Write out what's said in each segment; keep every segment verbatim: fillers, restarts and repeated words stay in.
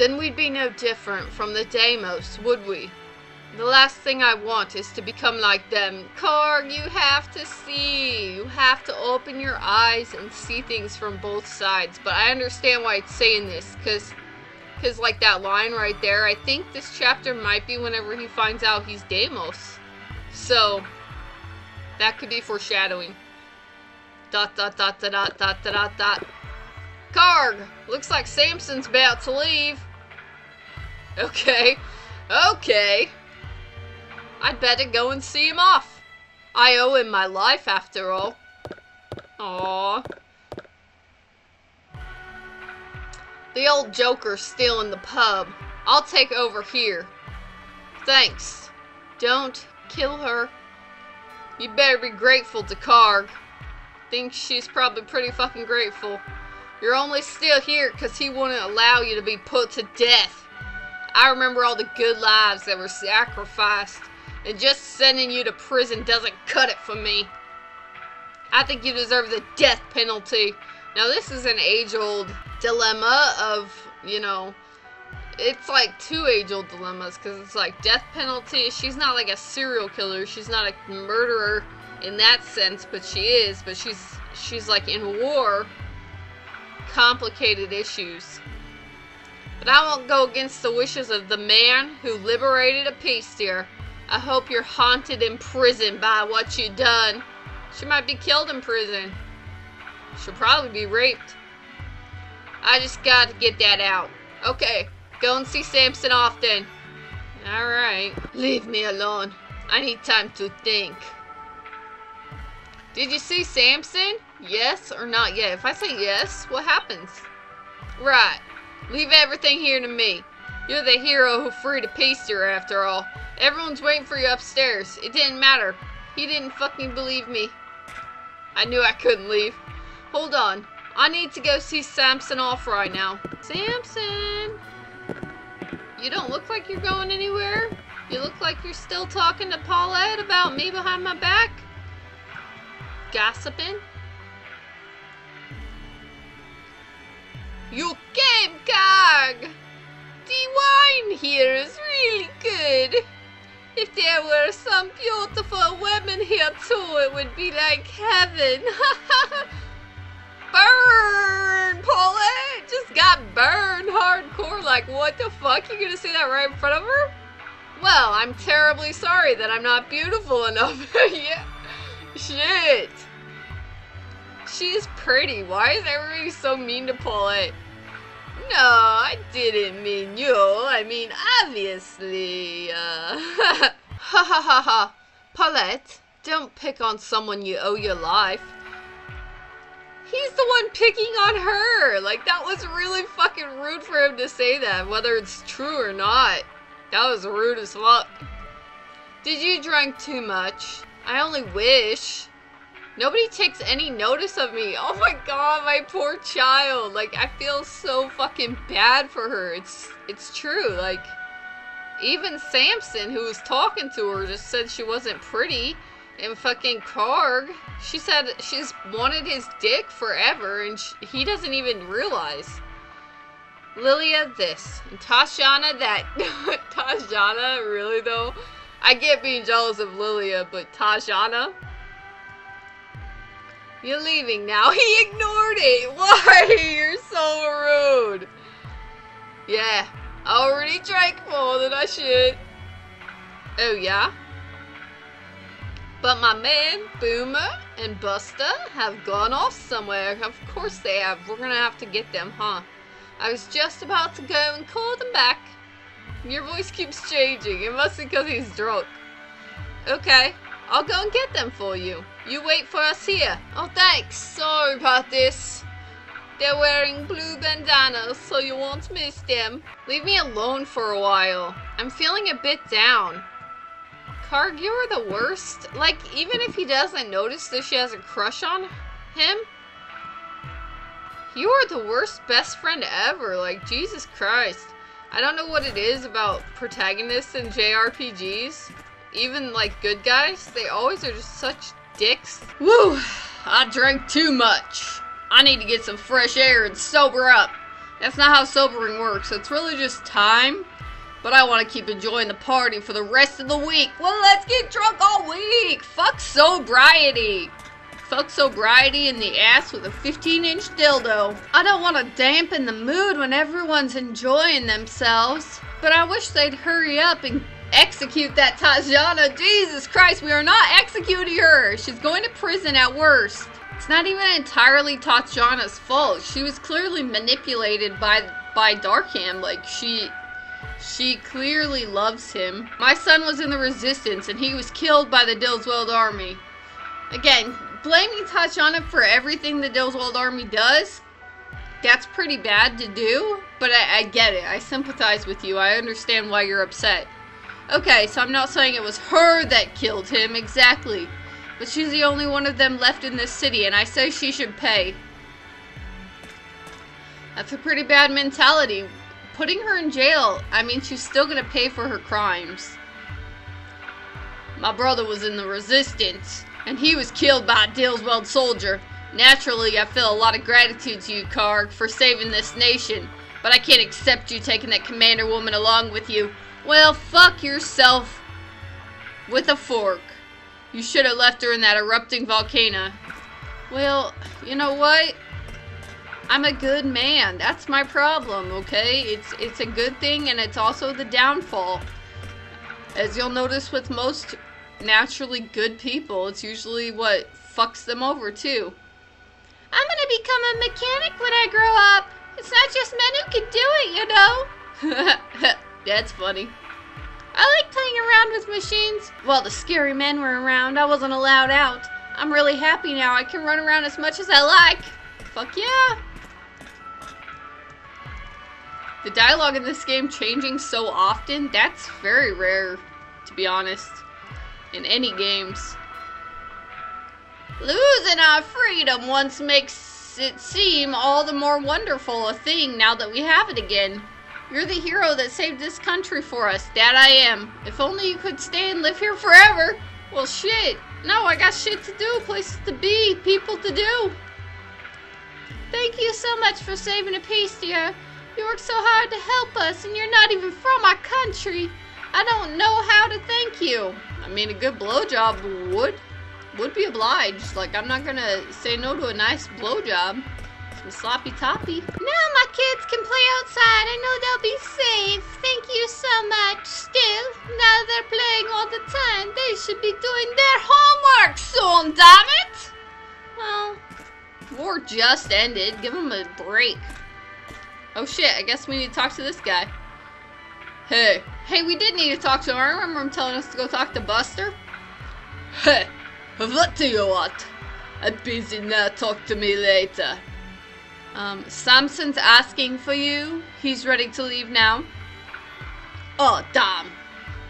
Then we'd be no different from the Deimos, would we? The last thing I want is to become like them. Karg, you have to see. You have to open your eyes and see things from both sides. But I understand why it's saying this, because, because like that line right there, I think this chapter might be whenever he finds out he's Deimos. So, that could be foreshadowing. Dot, dot, dot, dot, dot, dot, dot, dot. Karg! Looks like Samson's about to leave. Okay. Okay. I'd better go and see him off. I owe him my life, after all. Aww. The old joker's still in the pub. I'll take over here. Thanks. Don't kill her. You better be grateful to Karg. Think she's probably pretty fucking grateful. You're only still here because he wouldn't allow you to be put to death. I remember all the good lives that were sacrificed. And just sending you to prison doesn't cut it for me. I think you deserve the death penalty. Now this is an age-old dilemma of, you know, it's like two age-old dilemmas. Because it's like death penalty. She's not like a serial killer. She's not a murderer in that sense. But she is. But she's, she's like in war. Complicated issues. But I won't go against the wishes of the man who liberated a peace deer. I hope you're haunted in prison by what you done. She might be killed in prison. She'll probably be raped. I just got to get that out. Okay, go and see Samson off then. Alright. Leave me alone. I need time to think. Did you see Samson? Yes or not yet? If I say yes, what happens? Right. Leave everything here to me. You're the hero who freed a peace deer after all. Everyone's waiting for you upstairs. It didn't matter. He didn't fucking believe me. I knew I couldn't leave. Hold on. I need to go see Samson off right now. Samson! You don't look like you're going anywhere. You look like you're still talking to Paulette about me behind my back. Gossiping. You came, Karg! The wine here is really good. If there were some beautiful women here too, it would be like heaven. Burn, Paulette! Just got burned hardcore. Like, what the fuck? You're gonna say that right in front of her? Well, I'm terribly sorry that I'm not beautiful enough. Yeah. Shit. She is pretty. Why is everybody so mean to Paulette? No, I didn't mean you. I mean, obviously. Uh, ha ha ha ha. Paulette, don't pick on someone you owe your life. He's the one picking on her. Like, that was really fucking rude for him to say that, whether it's true or not. That was rude as fuck. Did you drink too much? I only wish. Nobody takes any notice of me. Oh my god, my poor child. Like, I feel so fucking bad for her. It's it's true. Like, even Samson, who was talking to her, just said she wasn't pretty. And fucking Karg, she said she's wanted his dick forever, and she, he doesn't even realize. Lilia this, and Tatjana that. Tatjana, really though? I get being jealous of Lilia, but Tatjana? You're leaving now. He ignored it. Why? You're so rude. Yeah. I already drank more than I should. Oh, yeah? But my man, Boomer, and Buster have gone off somewhere. Of course they have. We're gonna have to get them, huh? I was just about to go and call them back. Your voice keeps changing. It must be because he's drunk. Okay. I'll go and get them for you. You wait for us here. Oh, thanks. Sorry about this. They're wearing blue bandanas, so you won't miss them. Leave me alone for a while. I'm feeling a bit down. Karg, you are the worst. Like, even if he doesn't notice that she has a crush on him, you are the worst best friend ever. Like, Jesus Christ. I don't know what it is about protagonists in J R P Gs. Even, like, good guys, they always are just such dicks. Woo! I drank too much. I need to get some fresh air and sober up. That's not how sobering works. It's really just time. But I want to keep enjoying the party for the rest of the week. Well, let's get drunk all week. Fuck sobriety. Fuck sobriety in the ass with a fifteen inch dildo. I don't want to dampen the mood when everyone's enjoying themselves. But I wish they'd hurry up and execute that Tatjana. Jesus Christ, we are not executing her. She's going to prison at worst. It's not even entirely Tatjana's fault. She was clearly manipulated by by Darkham. Like, she... She clearly loves him. My son was in the resistance and he was killed by the Daleswald army. Again, blaming Tatjana for everything the Daleswald army does, that's pretty bad to do, but I, I get it. I sympathize with you. I understand why you're upset. Okay, so I'm not saying it was her that killed him, exactly. But she's the only one of them left in this city and I say she should pay. That's a pretty bad mentality. Putting her in jail, I mean, she's still gonna pay for her crimes. My brother was in the resistance, and he was killed by a Daleswald soldier. Naturally, I feel a lot of gratitude to you, Karg, for saving this nation, but I can't accept you taking that commander woman along with you. Well, fuck yourself with a fork. You should have left her in that erupting volcano. Well, you know what? I'm a good man. That's my problem, okay? It's it's a good thing, and it's also the downfall. As you'll notice with most naturally good people, it's usually what fucks them over, too. I'm gonna become a mechanic when I grow up. It's not just men who can do it, you know? That's funny. I like playing around with machines. While the scary men were around, I wasn't allowed out. I'm really happy now. I can run around as much as I like. Fuck yeah! The dialogue in this game changing so often, that's very rare, to be honest, in any games. Losing our freedom once makes it seem all the more wonderful a thing now that we have it again. You're the hero that saved this country for us, that I am. If only you could stay and live here forever. Well, shit. No, I got shit to do, places to be, people to do. Thank you so much for saving a piece, dear. You worked so hard to help us, and you're not even from our country. I don't know how to thank you. I mean, a good blowjob would would be obliged. Like, I'm not gonna say no to a nice blowjob. Some sloppy toppy. Now my kids can play outside. I know they'll be safe. Thank you so much. Still, now they're playing all the time. They should be doing their homework soon, damn it! Well, war just ended. Give them a break. Oh shit, I guess we need to talk to this guy. Hey. Hey, we did need to talk to him. I remember him telling us to go talk to Buster. Hey, what do you want? I'm busy now. Talk to me later. Um, Samson's asking for you. He's ready to leave now. Oh, damn.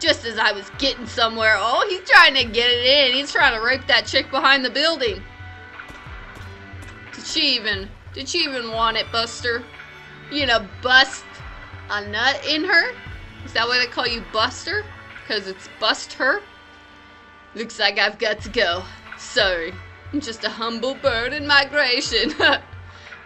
Just as I was getting somewhere. Oh, he's trying to get it in. He's trying to rape that chick behind the building. Did she even... Did she even want it, Buster? You know, bust a nut in her? Is that why they call you Buster? Because it's bust her? Looks like I've got to go. Sorry. I'm just a humble bird in migration.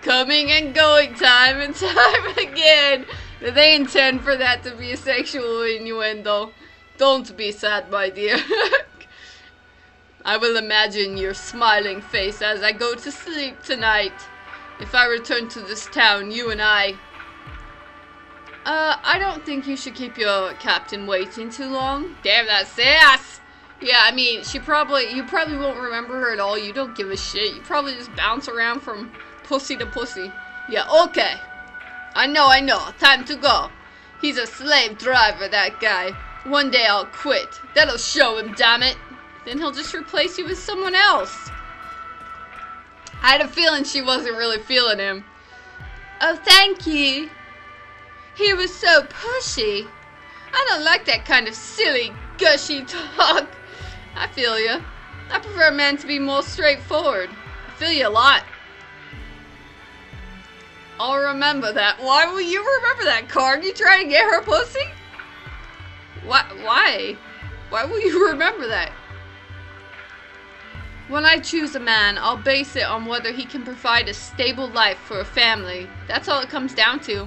Coming and going time and time again. Now, they intend for that to be a sexual innuendo. Don't be sad, my dear. I will imagine your smiling face as I go to sleep tonight. If I return to this town, you and I... Uh, I don't think you should keep your captain waiting too long. Damn, that sass! Yeah, I mean, she probably... You probably won't remember her at all. You don't give a shit. You probably just bounce around from pussy to pussy. Yeah, okay. I know, I know. Time to go. He's a slave driver, that guy. One day I'll quit. That'll show him, damn it. Then he'll just replace you with someone else. I had a feeling she wasn't really feeling him. Oh, thank you. He was so pushy. I don't like that kind of silly, gushy talk. I feel you. I prefer a man to be more straightforward. I feel you a lot. I'll remember that. Why will you remember that, Karg? You trying to get her pussy? Why? Why? Why will you remember that? When I choose a man, I'll base it on whether he can provide a stable life for a family. That's all it comes down to.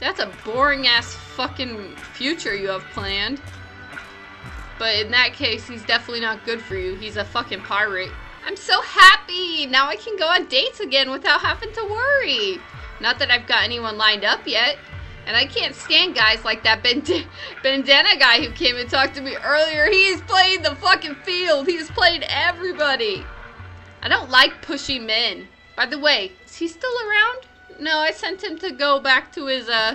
That's a boring-ass fucking future you have planned. But in that case, he's definitely not good for you. He's a fucking pirate. I'm so happy! Now I can go on dates again without having to worry. Not that I've got anyone lined up yet. And I can't stand guys like that band- bandana guy who came and talked to me earlier. He's played the fucking field. He's played everybody. I don't like pushy men. By the way, is he still around? No, I sent him to go back to his, uh,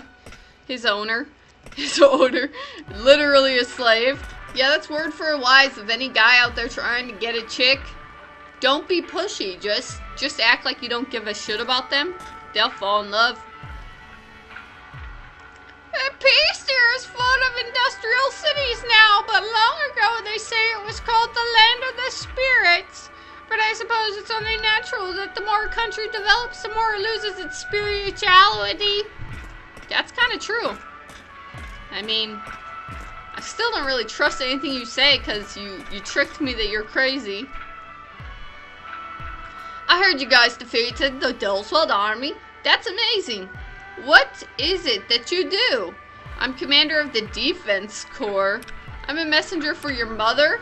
his owner. His owner. Literally a slave. Yeah, that's word for a wise of any guy out there trying to get a chick. Don't be pushy. Just, just act like you don't give a shit about them. They'll fall in love. Peace, there is full of industrial cities now, but long ago they say it was called the land of the spirits. But I suppose it's only natural that the more a country develops, the more it loses its spirituality. That's kind of true. I mean, I still don't really trust anything you say because you, you tricked me that you're crazy. I heard you guys defeated the Daleswald army. That's amazing. What is it that you do? I'm commander of the defense corps. I'm a messenger for your mother.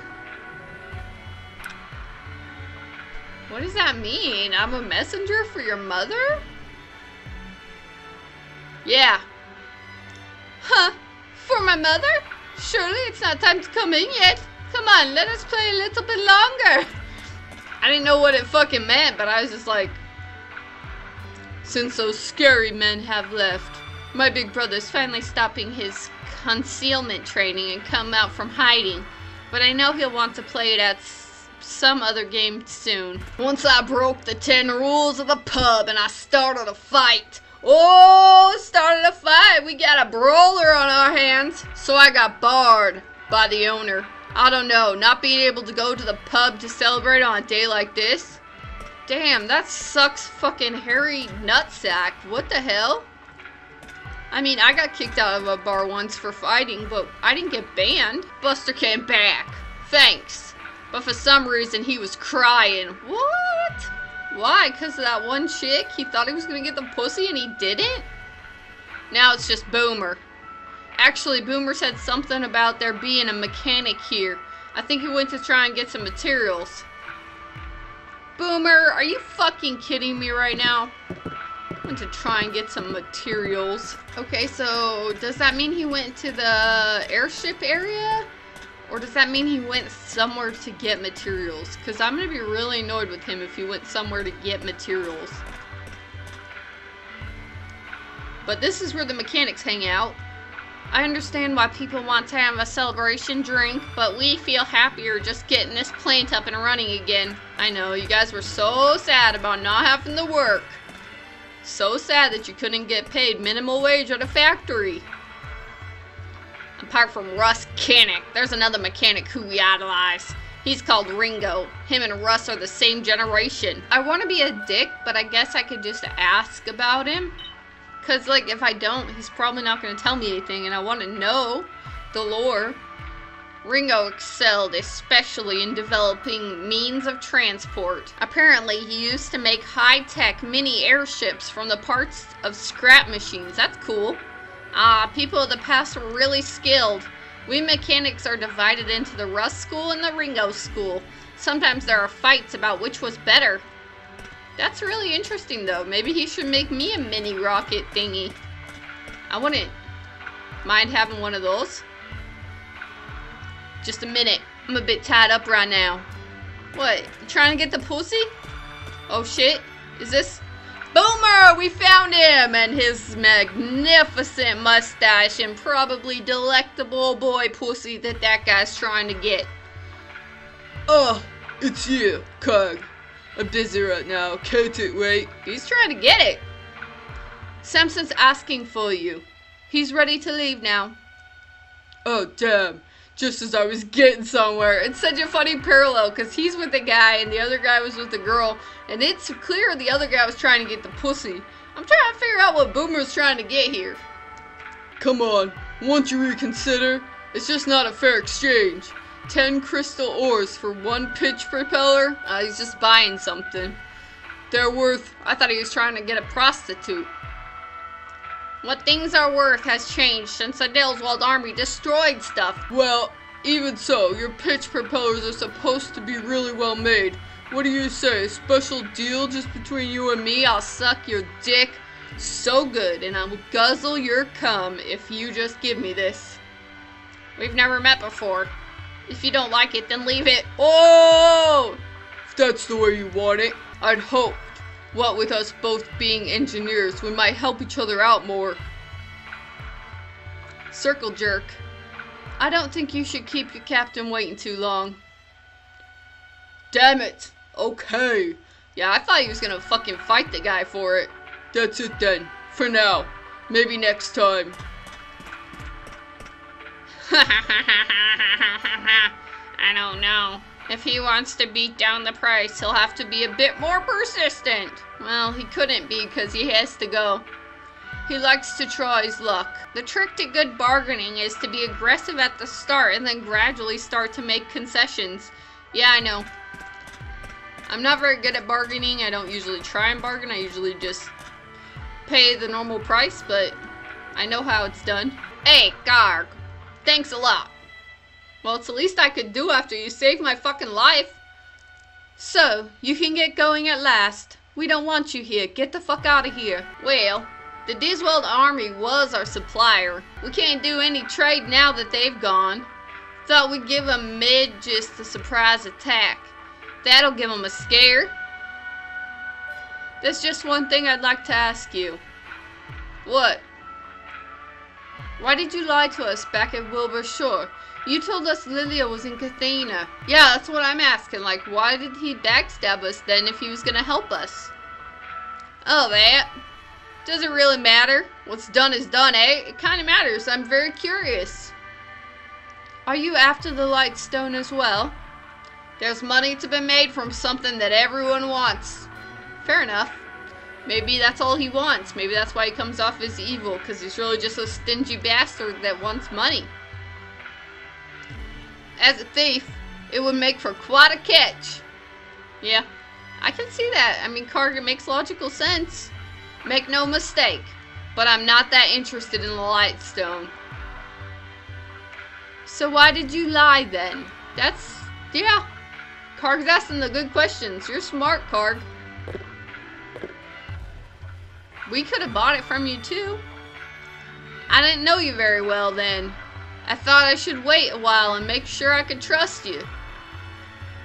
What does that mean? I'm a messenger for your mother? Yeah. Huh. For my mother? Surely it's not time to come in yet. Come on, let us play a little bit longer. I didn't know what it fucking meant, but I was just like, since those scary men have left, my big brother's finally stopping his concealment training and come out from hiding. But I know he'll want to play it at s some other game soon. Once I broke the ten rules of the pub and I started a fight. Oh, started a fight. We got a brawler on our hands. So I got barred by the owner. I don't know, not being able to go to the pub to celebrate on a day like this. Damn, that sucks fucking hairy nutsack. What the hell? I mean, I got kicked out of a bar once for fighting, but I didn't get banned. Buster came back. Thanks. But for some reason, he was crying. What? Why? Because of that one chick? He thought he was going to get the pussy and he didn't? Now it's just Boomer. Actually, Boomer said something about there being a mechanic here. I think he went to try and get some materials. Boomer, are you fucking kidding me right now? I went to try and get some materials. Okay, so does that mean he went to the airship area? Or does that mean he went somewhere to get materials? Because I'm going to be really annoyed with him if he went somewhere to get materials. But this is where the mechanics hang out. I understand why people want to have a celebration drink, but we feel happier just getting this plant up and running again. I know, you guys were so sad about not having to work. So sad that you couldn't get paid minimum wage at a factory. Apart from Russ Kinnick, there's another mechanic who we idolize. He's called Ringo. Him and Russ are the same generation. I want to be a dick, but I guess I could just ask about him. Because, like, if I don't, he's probably not going to tell me anything, and I want to know the lore. Ringo excelled, especially in developing means of transport. Apparently, he used to make high-tech mini airships from the parts of scrap machines. That's cool. Ah, uh, people of the past were really skilled. We mechanics are divided into the Russ school and the Ringo school. Sometimes there are fights about which was better. That's really interesting, though. Maybe he should make me a mini rocket thingy. I wouldn't mind having one of those. Just a minute. I'm a bit tied up right now. What? You trying to get the pussy? Oh, shit. Is this... Boomer! We found him! And his magnificent mustache and probably delectable boy pussy that that guy's trying to get. Oh, it's you, Karg. I'm busy right now. Can't it wait? He's trying to get it. Samson's asking for you. He's ready to leave now. Oh, damn. Just as I was getting somewhere. It's such a funny parallel because he's with a guy and the other guy was with a girl. And it's clear the other guy was trying to get the pussy. I'm trying to figure out what Boomer's trying to get here. Come on. Won't you reconsider? It's just not a fair exchange. ten crystal ores for one pitch propeller? Uh, he's just buying something. They're worth... I thought he was trying to get a prostitute. What things are worth has changed since the Daleswald army destroyed stuff. Well, even so, your pitch propellers are supposed to be really well made. What do you say? A special deal just between you and me? I'll suck your dick so good, and I will guzzle your cum if you just give me this. We've never met before. If you don't like it, then leave it. Oh! If that's the way you want it, I'd hoped. What with us both being engineers, we might help each other out more. Circle jerk. I don't think you should keep your captain waiting too long. Damn it. Okay. Yeah, I thought he was gonna fucking fight the guy for it. That's it then. For now. Maybe next time. I don't know. If he wants to beat down the price, he'll have to be a bit more persistent. Well, he couldn't be because he has to go. He likes to try his luck. The trick to good bargaining is to be aggressive at the start and then gradually start to make concessions. Yeah, I know. I'm not very good at bargaining. I don't usually try and bargain. I usually just pay the normal price, but I know how it's done. Hey, Karg. Thanks a lot. Well, it's the least I could do after you saved my fucking life. So, you can get going at last. We don't want you here. Get the fuck out of here. Well, the Daleswald army was our supplier. We can't do any trade now that they've gone. Thought we'd give them mid just a surprise attack. That'll give them a scare. There's just one thing I'd like to ask you. What? Why did you lie to us back at Wilbur Shore? You told us Lilia was in Cathena. Yeah, that's what I'm asking. Like, why did he backstab us then if he was gonna help us? Oh, that. Doesn't really matter. What's done is done, eh? It kinda matters. I'm very curious. Are you after the light stone as well? There's money to be made from something that everyone wants. Fair enough. Maybe that's all he wants. Maybe that's why he comes off as evil, because he's really just a stingy bastard that wants money. As a thief, it would make for quite a catch. Yeah, I can see that. I mean, Karg, it makes logical sense. Make no mistake, but I'm not that interested in the light stone. So why did you lie then? That's, yeah. Karg's asking the good questions. You're smart, Karg. We could have bought it from you too. I didn't know you very well then. I thought I should wait a while and make sure I could trust you.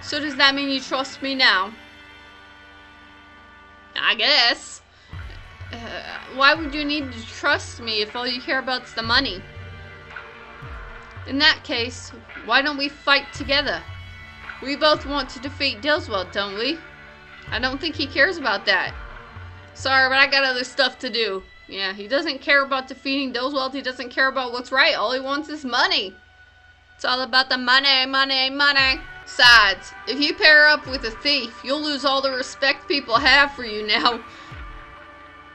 So does that mean you trust me now? I guess. Uh, why would you need to trust me if all you care about's the money? In that case, why don't we fight together? We both want to defeat Daleswald, don't we? I don't think he cares about that. Sorry, but I got other stuff to do. Yeah, he doesn't care about defeating Daleswald. He doesn't care about what's right. All he wants is money. It's all about the money, money, money. Besides, if you pair up with a thief, you'll lose all the respect people have for you now.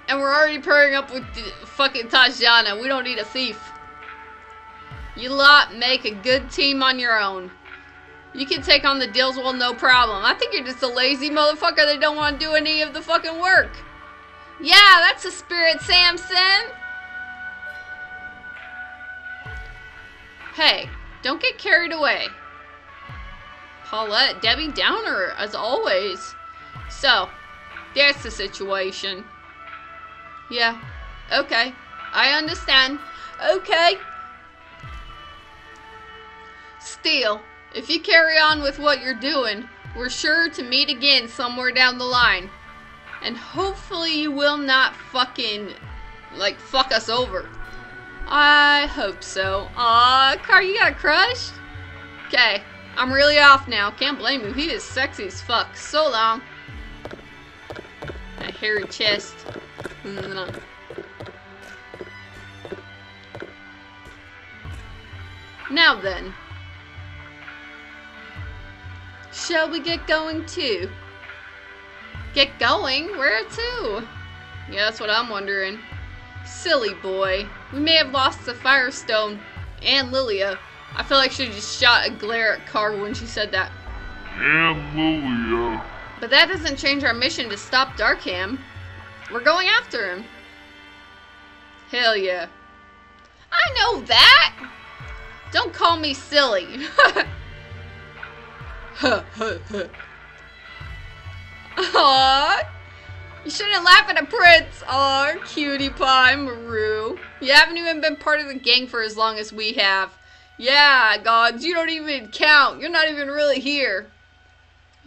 And we're already pairing up with fucking Tatjana. We don't need a thief. You lot make a good team on your own. You can take on the Daleswald no problem. I think you're just a lazy motherfucker that don't want to do any of the fucking work. Yeah, that's the spirit, Samson! Hey, don't get carried away. Paulette, Debbie Downer, as always. So, that's the situation. Yeah, okay. I understand. Okay. Still, if you carry on with what you're doing, we're sure to meet again somewhere down the line. And hopefully you will not fucking, like, fuck us over. I hope so. Aw, Karg, you got crushed? Okay, I'm really off now. Can't blame you. He is sexy as fuck. So long. That hairy chest. Mm-hmm. Now then. Shall we get going too? Get going? Where to? Yeah, that's what I'm wondering. Silly boy. We may have lost the Firestone and Lilia, I feel like she just shot a glare at Karg when she said that. And Lilia. But that doesn't change our mission to stop Darkham. We're going after him. Hell yeah. I know that! Don't call me silly. Aww. You shouldn't laugh at a prince. Aw, cutie pie, Maru. You haven't even been part of the gang for as long as we have. Yeah, gods, you don't even count. You're not even really here.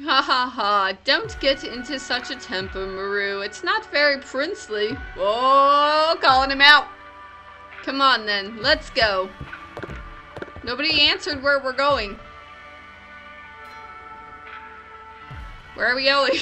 Ha ha ha. Don't get into such a temper, Maru. It's not very princely. Oh, calling him out. Come on then, let's go. Nobody answered where we're going. Where are we going?